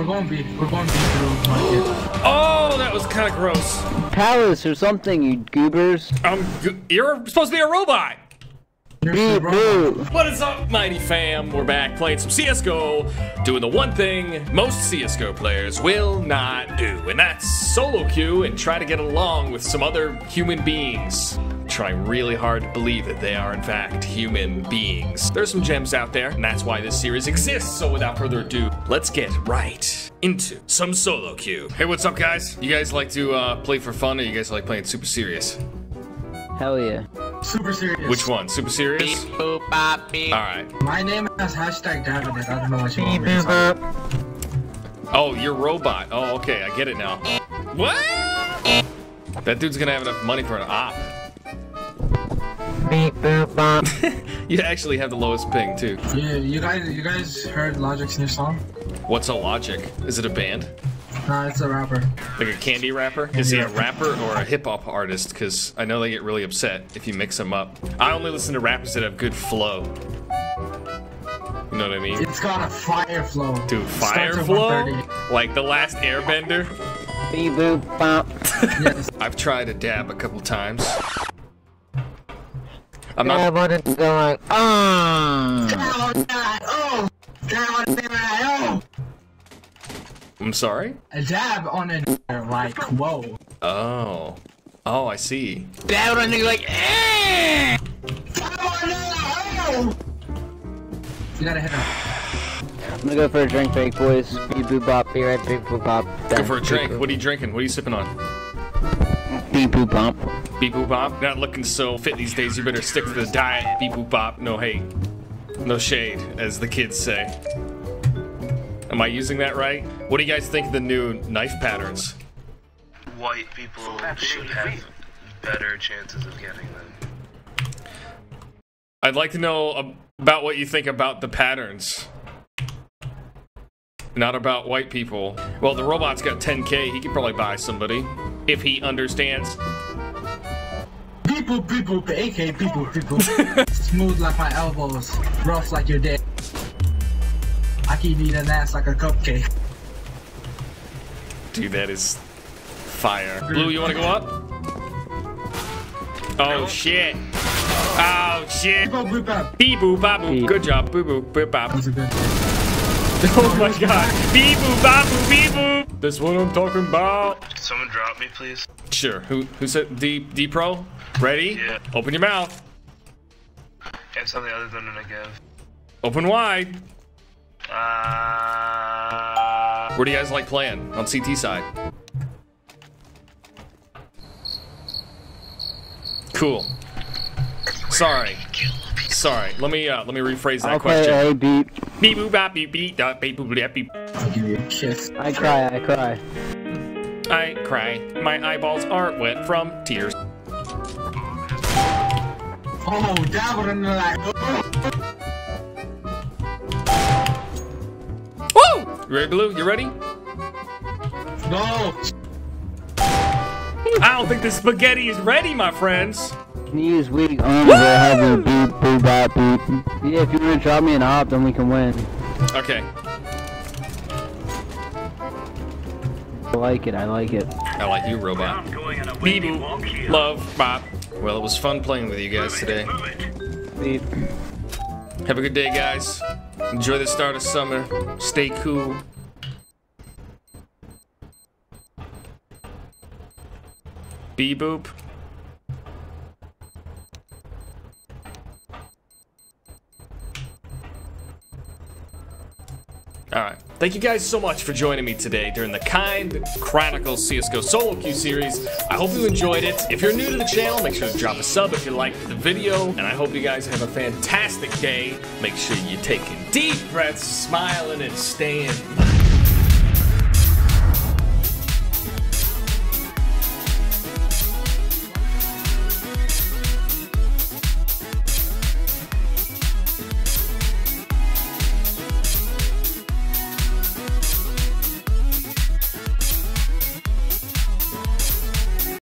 We're going to be through market. Oh, that was kind of gross. Palace or something, you goobers. You're supposed to be a robot. What is up, mighty fam? We're back playing some CSGO, doing the one thing most CSGO players will not do, and that's solo queue and try to get along with some other human beings. Trying really hard to believe that they are in fact human beings. There's some gems out there, and that's why this series exists. So without further ado, let's get right into some solo queue. Hey, what's up, guys? You guys like to play for fun, or you guys like playing super serious? Hell yeah. Super serious. Which one? Super serious? Beep, boop, bop, beep. All right. My name is hashtag David. I don't know what you want me to talk. Oh, you're robot. Oh, okay. I get it now. What? That dude's gonna have enough money for an op. Beep, boop, bop. You actually have the lowest ping too. Yeah, you guys heard Logic's new song? What's a Logic? Is it a band? Nah, it's a rapper. Like a candy rapper? Is he a rapper or a hip-hop artist? Because I know they get really upset if you mix them up. I only listen to rappers that have good flow. You know what I mean? It's got a fire flow. Dude, fire flow? Like The Last Airbender? Beep, boop, bop. Yes. I've tried a dab a couple times. I'm not... Yeah, but it's going... Oh! Oh! I'm sorry? A dab on a like, whoa. Oh. Oh, I see. Dab on a nigga like, eh! You gotta hit him. I'm gonna go for a drink break, boys. Beep boop bop, be right, beep boop bop. Go for a drink. What are you drinking? What are you sipping on? Beep boop bop. Beep boop bop? Not looking so fit these days. You better stick to the diet. Beep boop bop. No hate. No shade, as the kids say. Am I using that right? What do you guys think of the new knife patterns? White people should have better chances of getting them. I'd like to know about what you think about the patterns. Not about white people. Well, the robot's got 10K. He could probably buy somebody if he understands. People, people, AK, people, people. Smooth like my elbows, rough like your dick. I can eat an ass like a cupcake. Dude, that is fire. Blue, you wanna go up? Oh shit. Oh shit. Beep boop bop boop. Good job. Boo boop boop bop. Oh my god. Beep boop bop boop beep boop. That's what I'm talking about. Can someone drop me, please? Sure. Who said D Pro? Ready? Yeah. Open your mouth. Have something other than a give. Open wide. Where do you guys like playing? On CT side. Cool. Sorry. Let me rephrase that question. I'll play A, beep. Beep boop bop beep beep dot beep boop beep beep. I'll give you a kiss. I cry. My eyeballs are wet from tears. Oh, that wouldn't like. You ready, Blue? You ready? No! I don't think the spaghetti is ready, my friends! Can you use weak arms or have a beep, boop, bop, boop? Yeah, if you want to drop me an op, then we can win. Okay. I like it. I like you, robot. Beep, boop, love, bop. Well, it was fun playing with you guys today. Beep. Have a good day, guys. Enjoy the start of summer. Stay cool. Beep boop. Alright. Thank you guys so much for joining me today during the Kind Chronicles CSGO Solo Queue series. I hope you enjoyed it. If you're new to the channel, make sure to drop a sub if you liked the video. And I hope you guys have a fantastic day. Make sure you're taking deep breaths, smiling, and staying.